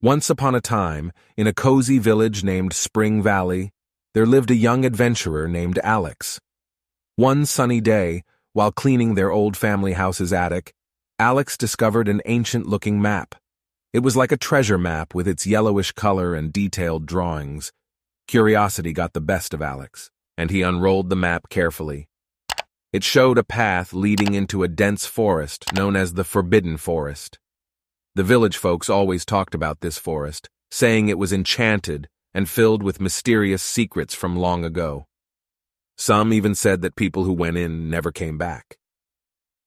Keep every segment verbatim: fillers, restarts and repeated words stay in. Once upon a time, in a cozy village named Spring Valley, there lived a young adventurer named Alex. One sunny day, while cleaning their old family house's attic, Alex discovered an ancient-looking map. It was like a treasure map with its yellowish color and detailed drawings. Curiosity got the best of Alex, and he unrolled the map carefully. It showed a path leading into a dense forest known as the Forbidden Forest. The village folks always talked about this forest, saying it was enchanted and filled with mysterious secrets from long ago. Some even said that people who went in never came back.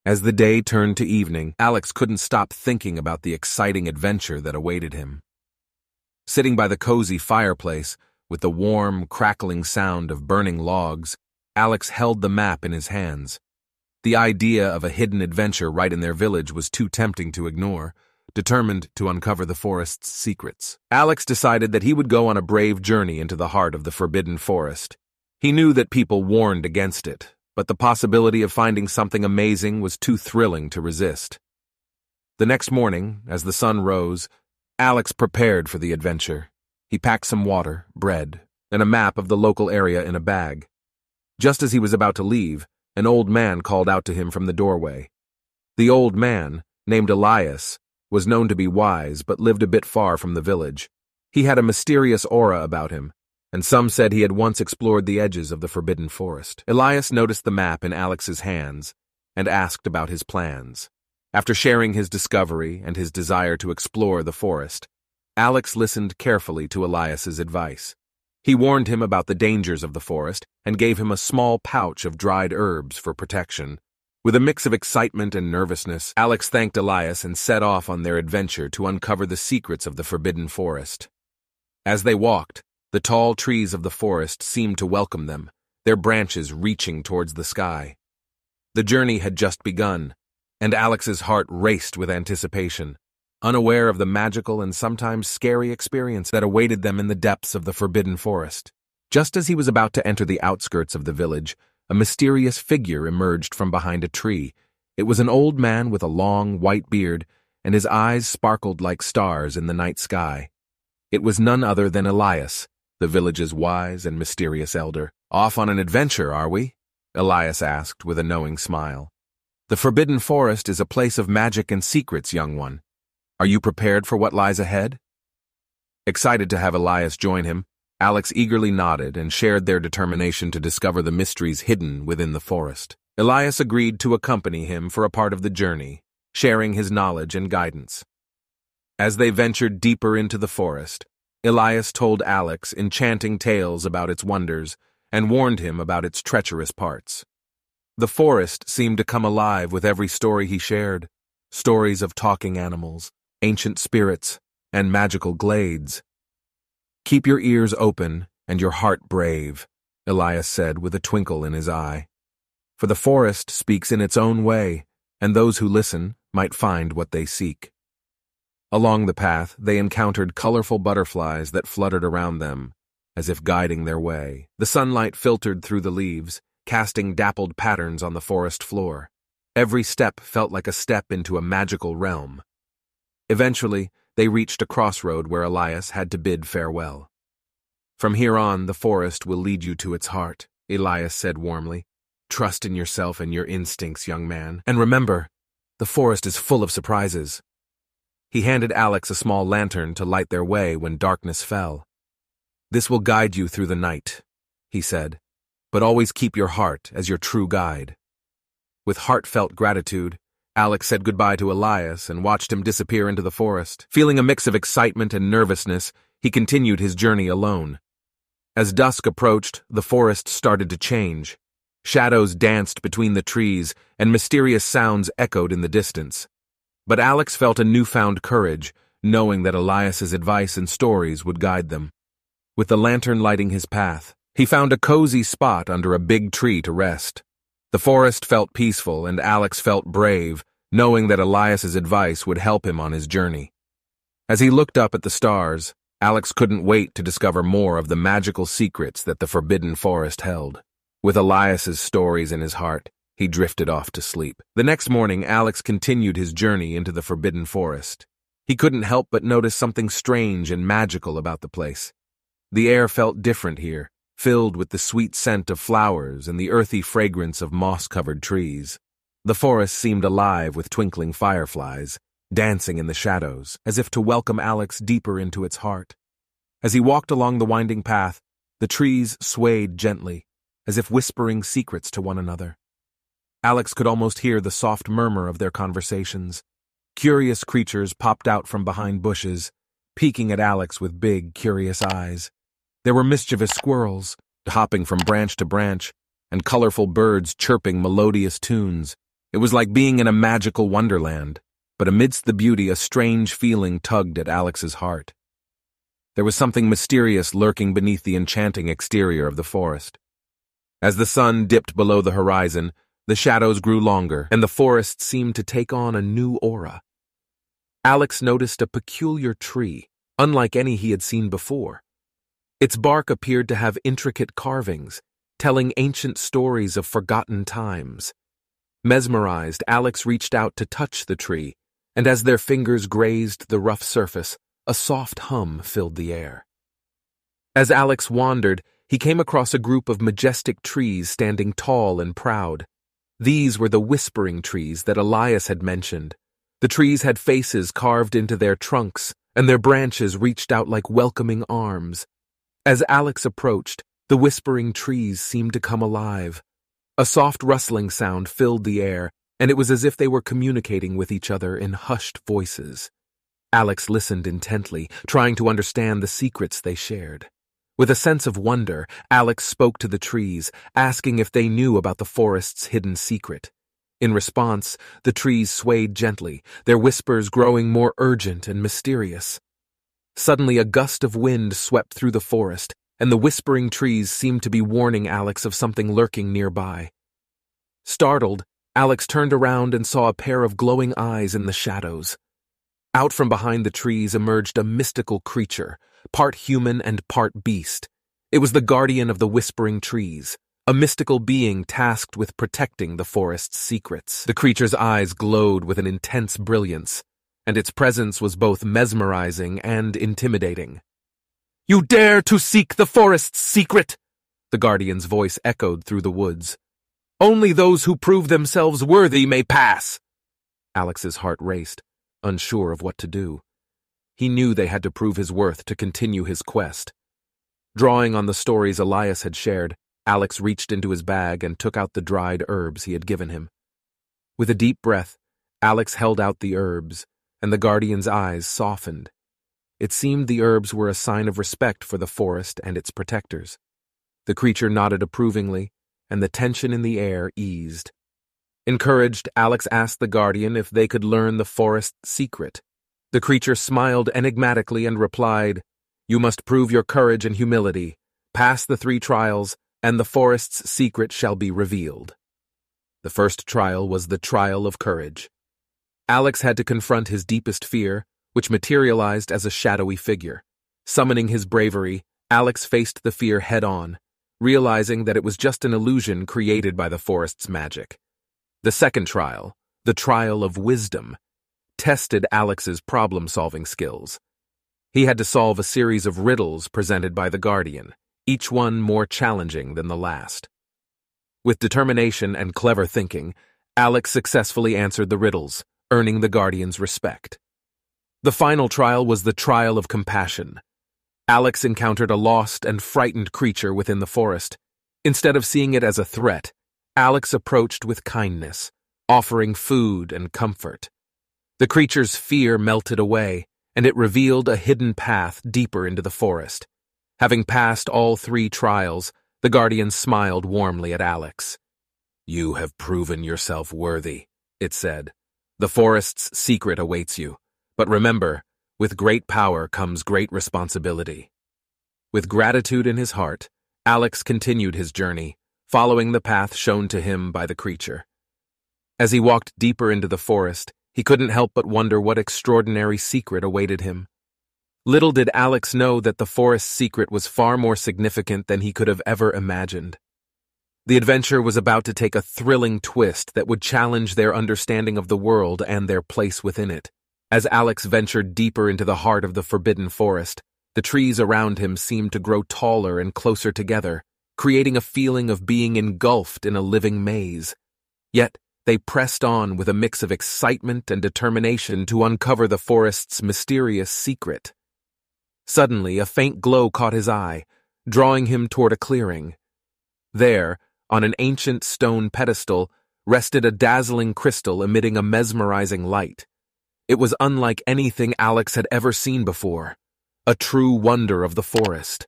As the day turned to evening, Alex couldn't stop thinking about the exciting adventure that awaited him. Sitting by the cozy fireplace, with the warm, crackling sound of burning logs, Alex held the map in his hands. The idea of a hidden adventure right in their village was too tempting to ignore. Determined to uncover the forest's secrets, Alex decided that he would go on a brave journey into the heart of the Forbidden Forest. He knew that people warned against it, but the possibility of finding something amazing was too thrilling to resist. The next morning, as the sun rose, Alex prepared for the adventure. He packed some water, bread, and a map of the local area in a bag. Just as he was about to leave, an old man called out to him from the doorway. The old man, named Elias, was known to be wise but lived a bit far from the village. He had a mysterious aura about him, and some said he had once explored the edges of the Forbidden Forest. Elias noticed the map in Alex's hands and asked about his plans. After sharing his discovery and his desire to explore the forest, Alex listened carefully to Elias's advice. He warned him about the dangers of the forest and gave him a small pouch of dried herbs for protection. With a mix of excitement and nervousness, Alex thanked Elias and set off on their adventure to uncover the secrets of the Forbidden Forest. As they walked, the tall trees of the forest seemed to welcome them, their branches reaching towards the sky. The journey had just begun, and Alex's heart raced with anticipation, unaware of the magical and sometimes scary experience that awaited them in the depths of the Forbidden Forest. Just as he was about to enter the outskirts of the village, a mysterious figure emerged from behind a tree. It was an old man with a long, white beard, and his eyes sparkled like stars in the night sky. It was none other than Elias, the village's wise and mysterious elder. "Off on an adventure, are we?" Elias asked with a knowing smile. "The Forbidden Forest is a place of magic and secrets, young one. Are you prepared for what lies ahead?" Excited to have Elias join him, Alex eagerly nodded and shared their determination to discover the mysteries hidden within the forest. Elias agreed to accompany him for a part of the journey, sharing his knowledge and guidance. As they ventured deeper into the forest, Elias told Alex enchanting tales about its wonders and warned him about its treacherous parts. The forest seemed to come alive with every story he shared, stories of talking animals, ancient spirits, and magical glades. "Keep your ears open and your heart brave," Elias said with a twinkle in his eye. "For the forest speaks in its own way, and those who listen might find what they seek." Along the path, they encountered colorful butterflies that fluttered around them, as if guiding their way. The sunlight filtered through the leaves, casting dappled patterns on the forest floor. Every step felt like a step into a magical realm. Eventually, they reached a crossroad where Elias had to bid farewell. "From here on, the forest will lead you to its heart," Elias said warmly. "Trust in yourself and your instincts, young man. And remember, the forest is full of surprises." He handed Alex a small lantern to light their way when darkness fell. "This will guide you through the night," he said, "but always keep your heart as your true guide." With heartfelt gratitude, Alex said goodbye to Elias and watched him disappear into the forest. Feeling a mix of excitement and nervousness, he continued his journey alone. As dusk approached, the forest started to change. Shadows danced between the trees, and mysterious sounds echoed in the distance. But Alex felt a newfound courage, knowing that Elias's advice and stories would guide them. With the lantern lighting his path, he found a cozy spot under a big tree to rest. The forest felt peaceful, and Alex felt brave, knowing that Elias's advice would help him on his journey. As he looked up at the stars, Alex couldn't wait to discover more of the magical secrets that the Forbidden Forest held. With Elias's stories in his heart, he drifted off to sleep. The next morning, Alex continued his journey into the Forbidden Forest. He couldn't help but notice something strange and magical about the place. The air felt different here, filled with the sweet scent of flowers and the earthy fragrance of moss-covered trees. The forest seemed alive with twinkling fireflies, dancing in the shadows, as if to welcome Alex deeper into its heart. As he walked along the winding path, the trees swayed gently, as if whispering secrets to one another. Alex could almost hear the soft murmur of their conversations. Curious creatures popped out from behind bushes, peeking at Alex with big, curious eyes. There were mischievous squirrels, hopping from branch to branch, and colorful birds chirping melodious tunes. It was like being in a magical wonderland, but amidst the beauty a strange feeling tugged at Alex's heart. There was something mysterious lurking beneath the enchanting exterior of the forest. As the sun dipped below the horizon, the shadows grew longer, and the forest seemed to take on a new aura. Alex noticed a peculiar tree, unlike any he had seen before. Its bark appeared to have intricate carvings, telling ancient stories of forgotten times. Mesmerized, Alex reached out to touch the tree, and as their fingers grazed the rough surface, a soft hum filled the air. As Alex wandered, he came across a group of majestic trees standing tall and proud. These were the whispering trees that Elias had mentioned. The trees had faces carved into their trunks, and their branches reached out like welcoming arms. As Alex approached, the whispering trees seemed to come alive. A soft rustling sound filled the air, and it was as if they were communicating with each other in hushed voices. Alex listened intently, trying to understand the secrets they shared. With a sense of wonder, Alex spoke to the trees, asking if they knew about the forest's hidden secret. In response, the trees swayed gently, their whispers growing more urgent and mysterious. Suddenly, a gust of wind swept through the forest, and the whispering trees seemed to be warning Alex of something lurking nearby. Startled, Alex turned around and saw a pair of glowing eyes in the shadows. Out from behind the trees emerged a mystical creature, part human and part beast. It was the guardian of the whispering trees, a mystical being tasked with protecting the forest's secrets. The creature's eyes glowed with an intense brilliance, and its presence was both mesmerizing and intimidating. "You dare to seek the forest's secret!" The guardian's voice echoed through the woods. "Only those who prove themselves worthy may pass!" Alex's heart raced, unsure of what to do. He knew they had to prove his worth to continue his quest. Drawing on the stories Elias had shared, Alex reached into his bag and took out the dried herbs he had given him. With a deep breath, Alex held out the herbs, and the guardian's eyes softened. It seemed the herbs were a sign of respect for the forest and its protectors. The creature nodded approvingly, and the tension in the air eased. Encouraged, Alex asked the guardian if they could learn the forest's secret. The creature smiled enigmatically and replied, "You must prove your courage and humility. Pass the three trials, and the forest's secret shall be revealed." The first trial was the trial of courage. Alex had to confront his deepest fear, which materialized as a shadowy figure. Summoning his bravery, Alex faced the fear head-on, realizing that it was just an illusion created by the forest's magic. The second trial, the trial of wisdom, tested Alex's problem-solving skills. He had to solve a series of riddles presented by the guardian, each one more challenging than the last. With determination and clever thinking, Alex successfully answered the riddles, earning the guardian's respect. The final trial was the trial of compassion. Alex encountered a lost and frightened creature within the forest. Instead of seeing it as a threat, Alex approached with kindness, offering food and comfort. The creature's fear melted away, and it revealed a hidden path deeper into the forest. Having passed all three trials, the guardian smiled warmly at Alex. "You have proven yourself worthy," it said. "The forest's secret awaits you. But remember, with great power comes great responsibility." With gratitude in his heart, Alex continued his journey, following the path shown to him by the creature. As he walked deeper into the forest, he couldn't help but wonder what extraordinary secret awaited him. Little did Alex know that the forest's secret was far more significant than he could have ever imagined. The adventure was about to take a thrilling twist that would challenge their understanding of the world and their place within it. As Alex ventured deeper into the heart of the Forbidden Forest, the trees around him seemed to grow taller and closer together, creating a feeling of being engulfed in a living maze. Yet, they pressed on with a mix of excitement and determination to uncover the forest's mysterious secret. Suddenly, a faint glow caught his eye, drawing him toward a clearing. There, on an ancient stone pedestal, rested a dazzling crystal emitting a mesmerizing light. It was unlike anything Alex had ever seen before, a true wonder of the forest.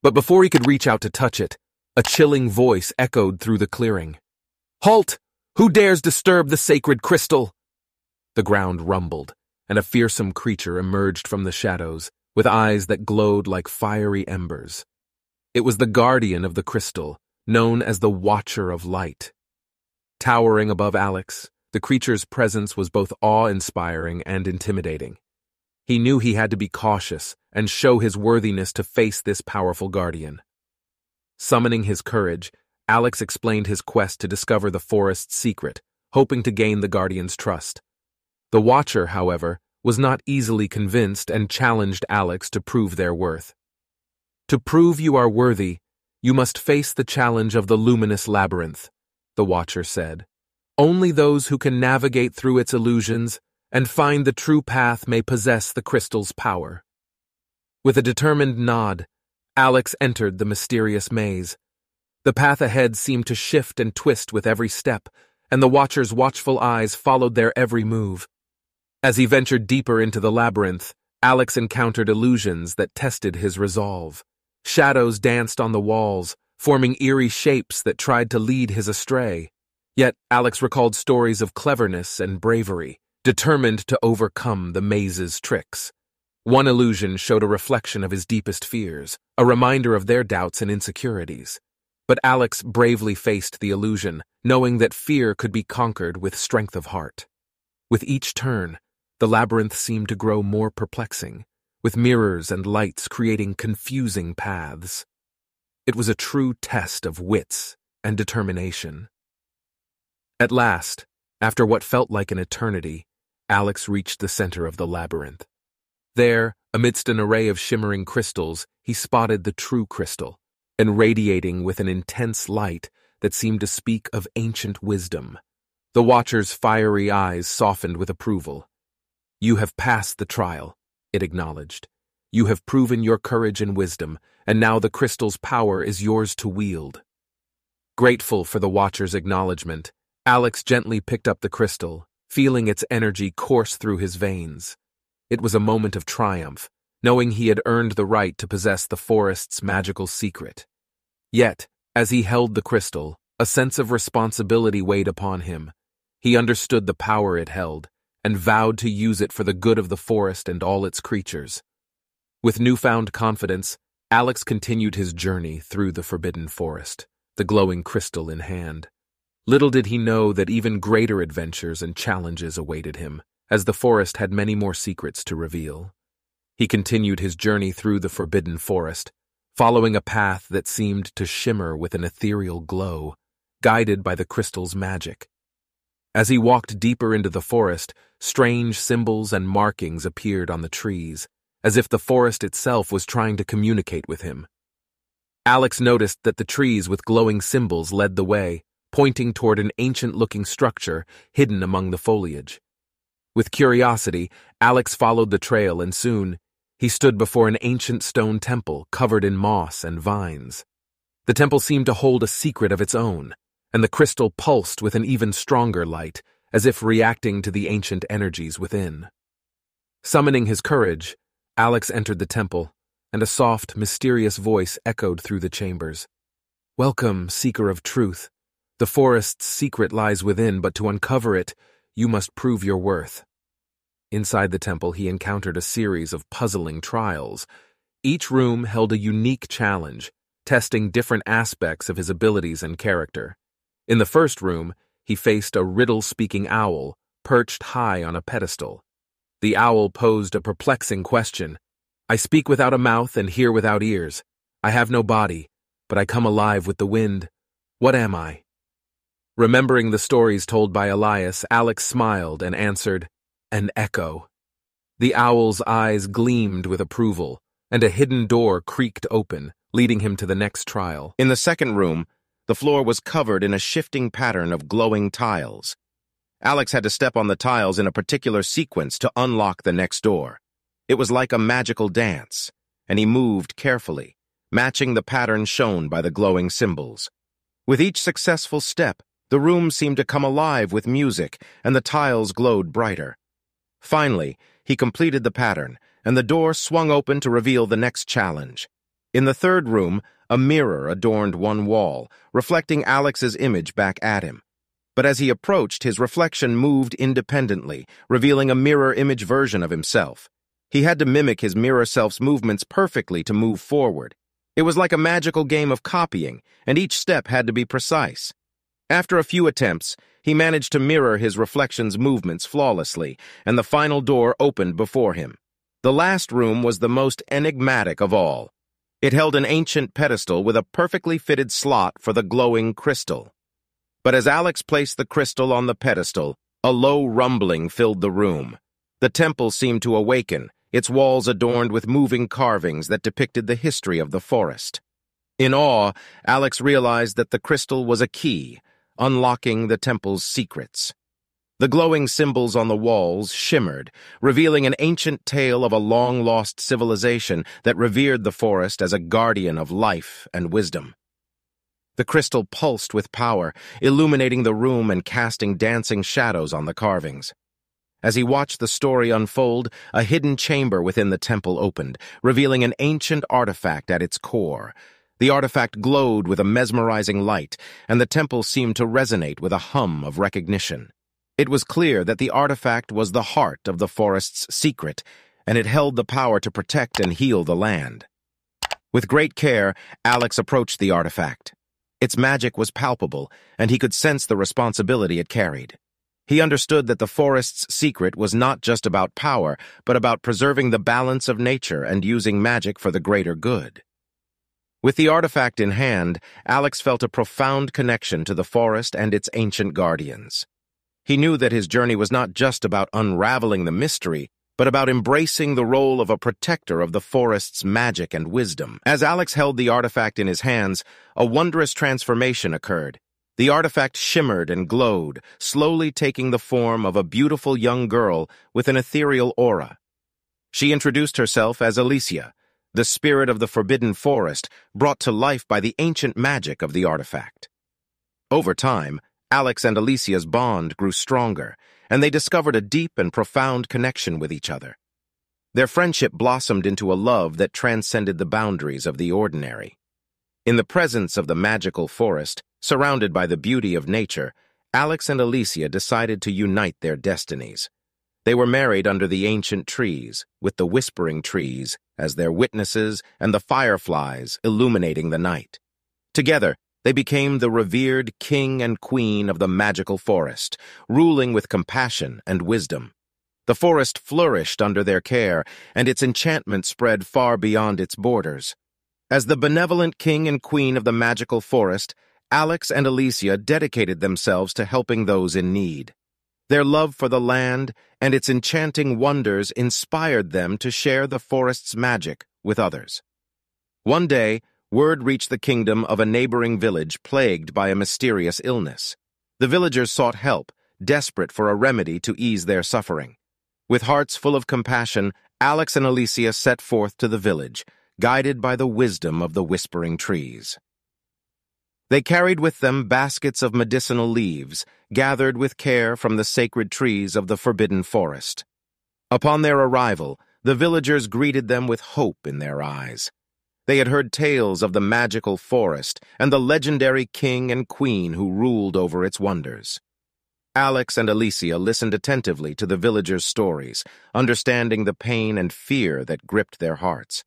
But before he could reach out to touch it, a chilling voice echoed through the clearing. "Halt! Who dares disturb the sacred crystal?" The ground rumbled, and a fearsome creature emerged from the shadows, with eyes that glowed like fiery embers. It was the guardian of the crystal, known as the Watcher of Light. Towering above Alex, the creature's presence was both awe-inspiring and intimidating. He knew he had to be cautious and show his worthiness to face this powerful guardian. Summoning his courage, Alex explained his quest to discover the forest's secret, hoping to gain the guardian's trust. The Watcher, however, was not easily convinced and challenged Alex to prove their worth. "To prove you are worthy, you must face the challenge of the luminous labyrinth," the Watcher said. "Only those who can navigate through its illusions and find the true path may possess the crystal's power." With a determined nod, Alex entered the mysterious maze. The path ahead seemed to shift and twist with every step, and the Watcher's watchful eyes followed their every move. As he ventured deeper into the labyrinth, Alex encountered illusions that tested his resolve. Shadows danced on the walls, forming eerie shapes that tried to lead his astray. Yet, Alex recalled stories of cleverness and bravery, determined to overcome the maze's tricks. One illusion showed a reflection of his deepest fears, a reminder of their doubts and insecurities. But Alex bravely faced the illusion, knowing that fear could be conquered with strength of heart. With each turn, the labyrinth seemed to grow more perplexing, with mirrors and lights creating confusing paths. It was a true test of wits and determination. At last, after what felt like an eternity, Alex reached the center of the labyrinth. There, amidst an array of shimmering crystals, he spotted the true crystal, and radiating with an intense light that seemed to speak of ancient wisdom. The Watcher's fiery eyes softened with approval. "You have passed the trial," it acknowledged. "You have proven your courage and wisdom, and now the crystal's power is yours to wield." Grateful for the Watcher's acknowledgement, Alex gently picked up the crystal, feeling its energy course through his veins. It was a moment of triumph, knowing he had earned the right to possess the forest's magical secret. Yet, as he held the crystal, a sense of responsibility weighed upon him. He understood the power it held, and vowed to use it for the good of the forest and all its creatures. With newfound confidence, Alex continued his journey through the Forbidden Forest, the glowing crystal in hand. Little did he know that even greater adventures and challenges awaited him, as the forest had many more secrets to reveal. He continued his journey through the Forbidden Forest, following a path that seemed to shimmer with an ethereal glow, guided by the crystal's magic. As he walked deeper into the forest, strange symbols and markings appeared on the trees, as if the forest itself was trying to communicate with him. Alex noticed that the trees with glowing symbols led the way, pointing toward an ancient-looking structure hidden among the foliage. With curiosity, Alex followed the trail, and soon he stood before an ancient stone temple covered in moss and vines. The temple seemed to hold a secret of its own, and the crystal pulsed with an even stronger light, as if reacting to the ancient energies within. Summoning his courage, Alex entered the temple, and a soft, mysterious voice echoed through the chambers. "Welcome, seeker of truth. The forest's secret lies within, but to uncover it, you must prove your worth." Inside the temple, he encountered a series of puzzling trials. Each room held a unique challenge, testing different aspects of his abilities and character. In the first room, he faced a riddle-speaking owl, perched high on a pedestal. The owl posed a perplexing question. "I speak without a mouth and hear without ears. I have no body, but I come alive with the wind. What am I?" Remembering the stories told by Elias, Alex smiled and answered, "An echo." The owl's eyes gleamed with approval, and a hidden door creaked open, leading him to the next trial. In the second room, the floor was covered in a shifting pattern of glowing tiles. Alex had to step on the tiles in a particular sequence to unlock the next door. It was like a magical dance, and he moved carefully, matching the pattern shown by the glowing symbols. With each successful step, the room seemed to come alive with music, and the tiles glowed brighter. Finally, he completed the pattern, and the door swung open to reveal the next challenge. In the third room, a mirror adorned one wall, reflecting Alex's image back at him. But as he approached, his reflection moved independently, revealing a mirror image version of himself. He had to mimic his mirror self's movements perfectly to move forward. It was like a magical game of copying, and each step had to be precise. After a few attempts, he managed to mirror his reflection's movements flawlessly, and the final door opened before him. The last room was the most enigmatic of all. It held an ancient pedestal with a perfectly fitted slot for the glowing crystal. But as Alex placed the crystal on the pedestal, a low rumbling filled the room. The temple seemed to awaken, its walls adorned with moving carvings that depicted the history of the forest. In awe, Alex realized that the crystal was a key, unlocking the temple's secrets. The glowing symbols on the walls shimmered, revealing an ancient tale of a long-lost civilization that revered the forest as a guardian of life and wisdom. The crystal pulsed with power, illuminating the room and casting dancing shadows on the carvings. As he watched the story unfold, a hidden chamber within the temple opened, revealing an ancient artifact at its core. The artifact glowed with a mesmerizing light, and the temple seemed to resonate with a hum of recognition. It was clear that the artifact was the heart of the forest's secret, and it held the power to protect and heal the land. With great care, Alex approached the artifact. Its magic was palpable, and he could sense the responsibility it carried. He understood that the forest's secret was not just about power, but about preserving the balance of nature and using magic for the greater good. With the artifact in hand, Alex felt a profound connection to the forest and its ancient guardians. He knew that his journey was not just about unraveling the mystery, but about embracing the role of a protector of the forest's magic and wisdom. As Alex held the artifact in his hands, a wondrous transformation occurred. The artifact shimmered and glowed, slowly taking the form of a beautiful young girl with an ethereal aura. She introduced herself as Alicia, the spirit of the Forbidden Forest, brought to life by the ancient magic of the artifact. Over time, Alex and Alicia's bond grew stronger, and they discovered a deep and profound connection with each other. Their friendship blossomed into a love that transcended the boundaries of the ordinary. In the presence of the magical forest, surrounded by the beauty of nature, Alex and Alicia decided to unite their destinies. They were married under the ancient trees, with the whispering trees as their witnesses and the fireflies illuminating the night. Together, they became the revered king and queen of the magical forest, ruling with compassion and wisdom. The forest flourished under their care, and its enchantment spread far beyond its borders. As the benevolent king and queen of the magical forest, Alex and Alicia dedicated themselves to helping those in need. Their love for the land and its enchanting wonders inspired them to share the forest's magic with others. One day, word reached the kingdom of a neighboring village plagued by a mysterious illness. The villagers sought help, desperate for a remedy to ease their suffering. With hearts full of compassion, Alex and Alicia set forth to the village, guided by the wisdom of the whispering trees. They carried with them baskets of medicinal leaves, gathered with care from the sacred trees of the Forbidden Forest. Upon their arrival, the villagers greeted them with hope in their eyes. They had heard tales of the magical forest and the legendary king and queen who ruled over its wonders. Alex and Alicia listened attentively to the villagers' stories, understanding the pain and fear that gripped their hearts.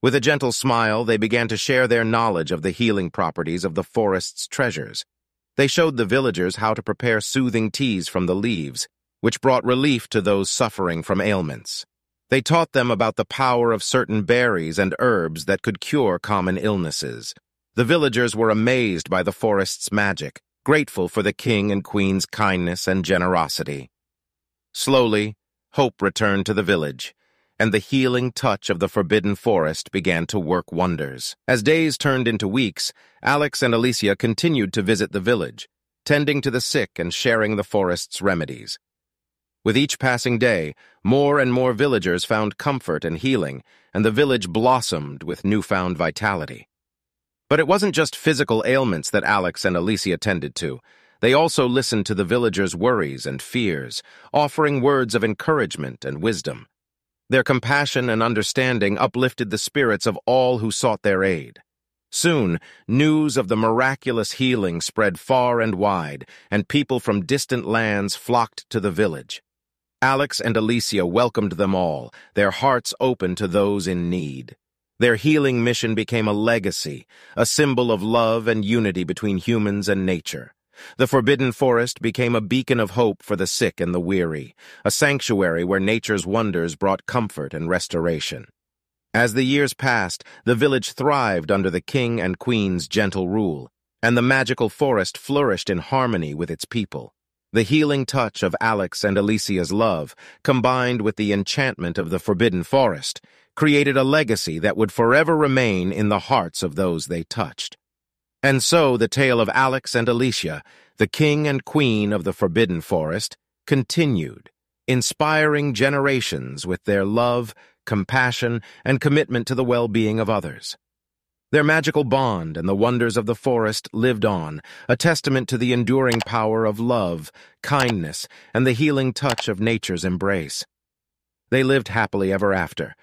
With a gentle smile, they began to share their knowledge of the healing properties of the forest's treasures. They showed the villagers how to prepare soothing teas from the leaves, which brought relief to those suffering from ailments. They taught them about the power of certain berries and herbs that could cure common illnesses. The villagers were amazed by the forest's magic, grateful for the king and queen's kindness and generosity. Slowly, hope returned to the village, and the healing touch of the Forbidden Forest began to work wonders. As days turned into weeks, Alex and Alicia continued to visit the village, tending to the sick and sharing the forest's remedies. With each passing day, more and more villagers found comfort and healing, and the village blossomed with newfound vitality. But it wasn't just physical ailments that Alex and Alicia tended to. They also listened to the villagers' worries and fears, offering words of encouragement and wisdom. Their compassion and understanding uplifted the spirits of all who sought their aid. Soon, news of the miraculous healing spread far and wide, and people from distant lands flocked to the village. Alex and Alicia welcomed them all, their hearts open to those in need. Their healing mission became a legacy, a symbol of love and unity between humans and nature. The Forbidden Forest became a beacon of hope for the sick and the weary, a sanctuary where nature's wonders brought comfort and restoration. As the years passed, the village thrived under the king and queen's gentle rule, and the magical forest flourished in harmony with its people. The healing touch of Alex and Alicia's love, combined with the enchantment of the Forbidden Forest, created a legacy that would forever remain in the hearts of those they touched. And so the tale of Alex and Alicia, the king and queen of the Forbidden Forest, continued, inspiring generations with their love, compassion, and commitment to the well-being of others. Their magical bond and the wonders of the forest lived on, a testament to the enduring power of love, kindness, and the healing touch of nature's embrace. They lived happily ever after,